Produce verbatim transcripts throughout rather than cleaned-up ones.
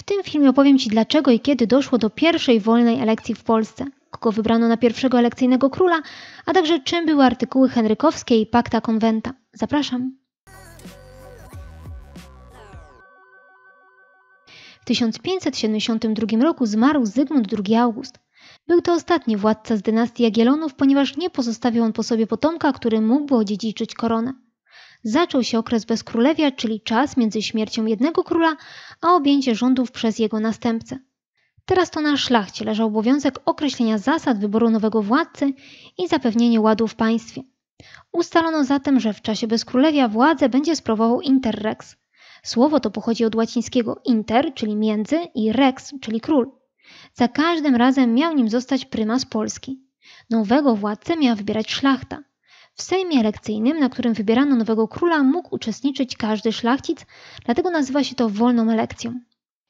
W tym filmie opowiem Ci, dlaczego i kiedy doszło do pierwszej wolnej elekcji w Polsce, kogo wybrano na pierwszego elekcyjnego króla, a także czym były artykuły henrykowskie i pakta konwenta. Zapraszam! W tysiąc pięćset siedemdziesiątym drugim roku zmarł Zygmunt drugi August. Był to ostatni władca z dynastii Jagiellonów, ponieważ nie pozostawił on po sobie potomka, który mógłby odziedziczyć koronę. Zaczął się okres bezkrólewia, czyli czas między śmiercią jednego króla, a objęcie rządów przez jego następcę. Teraz to na szlachcie leżał obowiązek określenia zasad wyboru nowego władcy i zapewnienie ładu w państwie. Ustalono zatem, że w czasie bezkrólewia władzę będzie sprawował Interrex. Słowo to pochodzi od łacińskiego inter, czyli między, i rex, czyli król. Za każdym razem miał nim zostać prymas Polski. Nowego władcę miała wybierać szlachta. W sejmie elekcyjnym, na którym wybierano nowego króla, mógł uczestniczyć każdy szlachcic, dlatego nazywa się to wolną elekcją.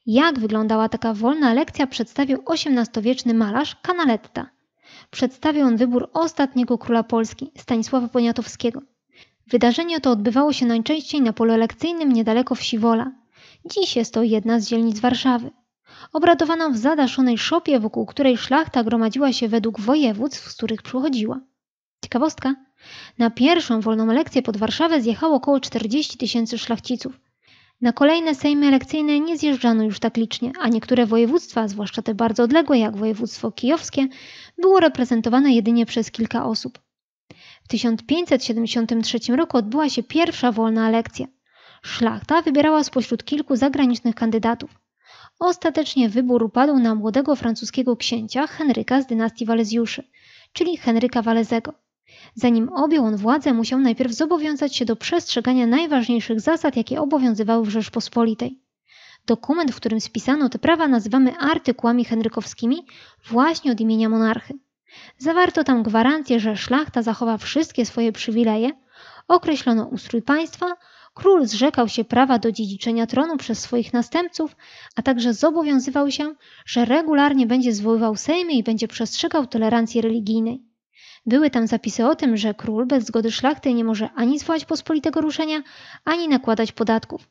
Jak wyglądała taka wolna elekcja, przedstawił osiemnastowieczny malarz Canaletta. Przedstawił on wybór ostatniego króla Polski, Stanisława Poniatowskiego. Wydarzenie to odbywało się najczęściej na polu elekcyjnym niedaleko wsi Wola. Dziś jest to jedna z dzielnic Warszawy. Obradowano w zadaszonej szopie, wokół której szlachta gromadziła się według województw, z których przychodziła. Ciekawostka. Na pierwszą wolną elekcję pod Warszawę zjechało około czterdzieści tysięcy szlachciców. Na kolejne sejmy elekcyjne nie zjeżdżano już tak licznie, a niektóre województwa, zwłaszcza te bardzo odległe jak województwo kijowskie, było reprezentowane jedynie przez kilka osób. W tysiąc pięćset siedemdziesiątym trzecim roku odbyła się pierwsza wolna elekcja. Szlachta wybierała spośród kilku zagranicznych kandydatów. Ostatecznie wybór upadł na młodego francuskiego księcia Henryka z dynastii Walezjuszy, czyli Henryka Walezego. Zanim objął on władzę, musiał najpierw zobowiązać się do przestrzegania najważniejszych zasad, jakie obowiązywały w Rzeczpospolitej. Dokument, w którym spisano te prawa, nazywamy artykułami henrykowskimi właśnie od imienia monarchy. Zawarto tam gwarancję, że szlachta zachowa wszystkie swoje przywileje, określono ustrój państwa, król zrzekał się prawa do dziedziczenia tronu przez swoich następców, a także zobowiązywał się, że regularnie będzie zwoływał sejmy i będzie przestrzegał tolerancji religijnej. Były tam zapisy o tym, że król bez zgody szlachty nie może ani zwołać pospolitego ruszenia, ani nakładać podatków.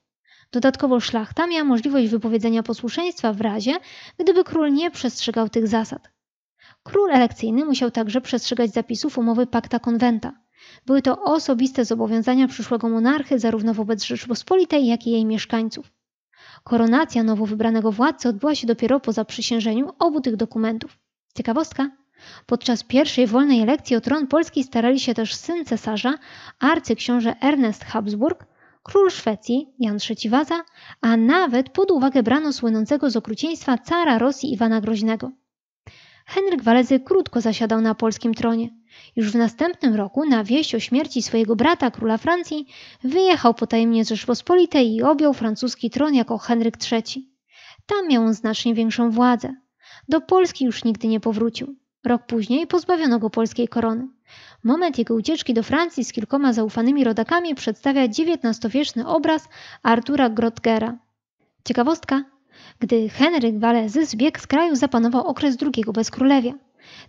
Dodatkowo szlachta miała możliwość wypowiedzenia posłuszeństwa w razie, gdyby król nie przestrzegał tych zasad. Król elekcyjny musiał także przestrzegać zapisów umowy pakta konwenta. Były to osobiste zobowiązania przyszłego monarchy zarówno wobec Rzeczypospolitej, jak i jej mieszkańców. Koronacja nowo wybranego władcy odbyła się dopiero po zaprzysiężeniu obu tych dokumentów. Ciekawostka. Podczas pierwszej wolnej elekcji o tron Polski starali się też syn cesarza, arcyksiąże Ernest Habsburg, król Szwecji Jan trzeci Waza, a nawet pod uwagę brano słynącego z okrucieństwa cara Rosji Iwana Groźnego. Henryk Walezy krótko zasiadał na polskim tronie. Już w następnym roku na wieść o śmierci swojego brata, króla Francji, wyjechał potajemnie z Rzeczpospolitej i objął francuski tron jako Henryk trzeci. Tam miał on znacznie większą władzę. Do Polski już nigdy nie powrócił. Rok później pozbawiono go polskiej korony. Moment jego ucieczki do Francji z kilkoma zaufanymi rodakami przedstawia dziewiętnastowieczny obraz Artura Grotgera. Ciekawostka. Gdy Henryk Walezy zbiegł z kraju, zapanował okres drugiego bezkrólewia.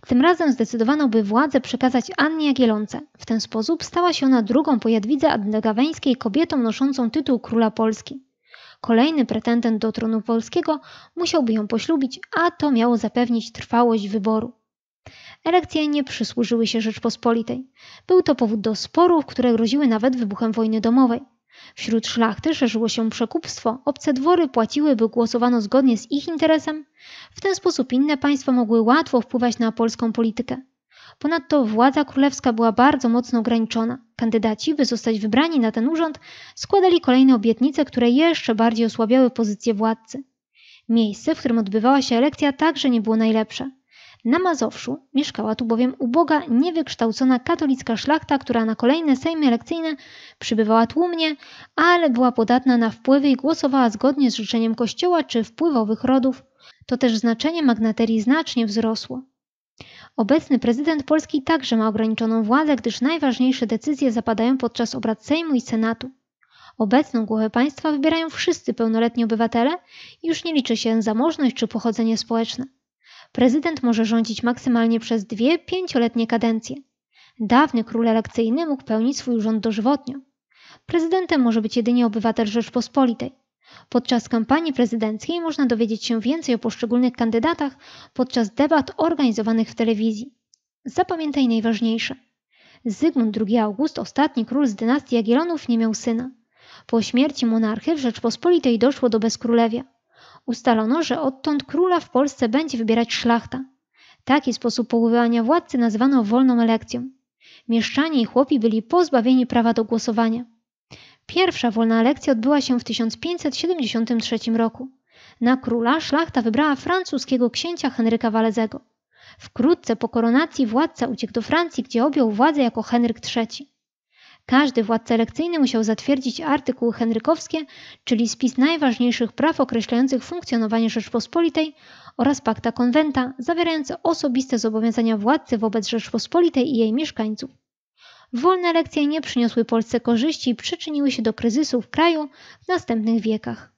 Tym razem zdecydowano, by władzę przekazać Annie Jagiellonce. W ten sposób stała się ona drugą po Jadwidze Andegaweńskiej kobietą noszącą tytuł króla Polski. Kolejny pretendent do tronu polskiego musiałby ją poślubić, a to miało zapewnić trwałość wyboru. Elekcje nie przysłużyły się Rzeczpospolitej. Był to powód do sporów, które groziły nawet wybuchem wojny domowej. Wśród szlachty szerzyło się przekupstwo, obce dwory płaciły, by głosowano zgodnie z ich interesem. W ten sposób inne państwa mogły łatwo wpływać na polską politykę. Ponadto władza królewska była bardzo mocno ograniczona. Kandydaci, by zostać wybrani na ten urząd, składali kolejne obietnice, które jeszcze bardziej osłabiały pozycję władcy. Miejsce, w którym odbywała się elekcja, także nie było najlepsze. Na Mazowszu mieszkała tu bowiem uboga, niewykształcona katolicka szlachta, która na kolejne sejmy elekcyjne przybywała tłumnie, ale była podatna na wpływy i głosowała zgodnie z życzeniem kościoła czy wpływowych rodów. To też znaczenie magnaterii znacznie wzrosło. Obecny prezydent Polski także ma ograniczoną władzę, gdyż najważniejsze decyzje zapadają podczas obrad Sejmu i Senatu. Obecną głowę państwa wybierają wszyscy pełnoletni obywatele i już nie liczy się zamożność czy pochodzenie społeczne. Prezydent może rządzić maksymalnie przez dwie pięcioletnie kadencje. Dawny król elekcyjny mógł pełnić swój urząd dożywotnio. Prezydentem może być jedynie obywatel Rzeczpospolitej. Podczas kampanii prezydenckiej można dowiedzieć się więcej o poszczególnych kandydatach podczas debat organizowanych w telewizji. Zapamiętaj najważniejsze. Zygmunt drugi August, ostatni król z dynastii Jagiellonów, nie miał syna. Po śmierci monarchy w Rzeczpospolitej doszło do bezkrólewia. Ustalono, że odtąd króla w Polsce będzie wybierać szlachta. Taki sposób powoływania władcy nazwano wolną elekcją. Mieszczanie i chłopi byli pozbawieni prawa do głosowania. Pierwsza wolna elekcja odbyła się w tysiąc pięćset siedemdziesiątym trzecim roku. Na króla szlachta wybrała francuskiego księcia Henryka Walezego. Wkrótce po koronacji władca uciekł do Francji, gdzie objął władzę jako Henryk trzeci. Każdy władca elekcyjny musiał zatwierdzić artykuły henrykowskie, czyli spis najważniejszych praw określających funkcjonowanie Rzeczpospolitej oraz pakta konwenta, zawierające osobiste zobowiązania władcy wobec Rzeczpospolitej i jej mieszkańców. Wolne elekcje nie przyniosły Polsce korzyści i przyczyniły się do kryzysu w kraju w następnych wiekach.